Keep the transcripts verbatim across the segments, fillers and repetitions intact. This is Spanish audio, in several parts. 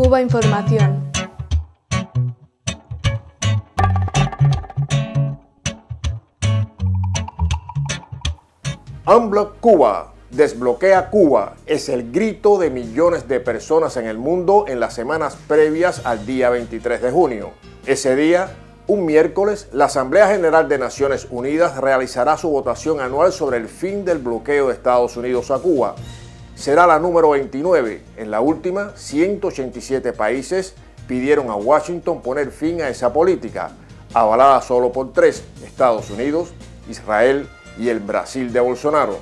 Cuba Información. Unblock Cuba, desbloquea Cuba, es el grito de millones de personas en el mundo en las semanas previas al día veintitrés de junio. Ese día, un miércoles, la Asamblea General de Naciones Unidas realizará su votación anual sobre el fin del bloqueo de Estados Unidos a Cuba. Será la número veintinueve. En la última, ciento ochenta y siete países pidieron a Washington poner fin a esa política, avalada solo por tres: Estados Unidos, Israel y el Brasil de Bolsonaro.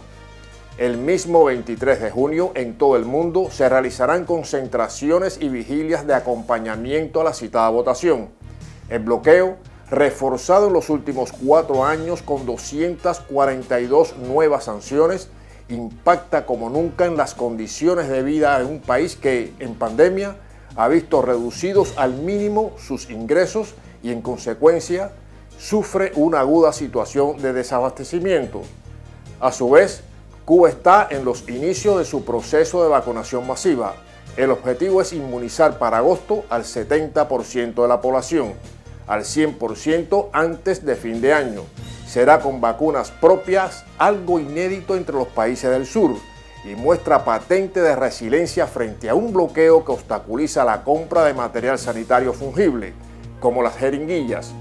El mismo veintitrés de junio, en todo el mundo, se realizarán concentraciones y vigilias de acompañamiento a la citada votación. El bloqueo, reforzado en los últimos cuatro años con doscientas cuarenta y dos nuevas sanciones, impacta como nunca en las condiciones de vida de un país que, en pandemia, ha visto reducidos al mínimo sus ingresos y, en consecuencia, sufre una aguda situación de desabastecimiento. A su vez, Cuba está en los inicios de su proceso de vacunación masiva. El objetivo es inmunizar para agosto al setenta por ciento de la población, al cien por ciento antes de fin de año. Será con vacunas propias, algo inédito entre los países del sur, y muestra patente de resiliencia frente a un bloqueo que obstaculiza la compra de material sanitario fungible, como las jeringuillas.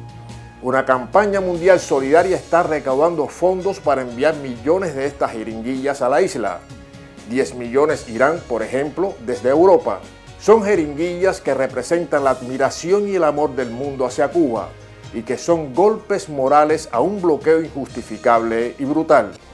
Una campaña mundial solidaria está recaudando fondos para enviar millones de estas jeringuillas a la isla. diez millones irán, por ejemplo, desde Europa. Son jeringuillas que representan la admiración y el amor del mundo hacia Cuba y que son golpes morales a un bloqueo injustificable y brutal.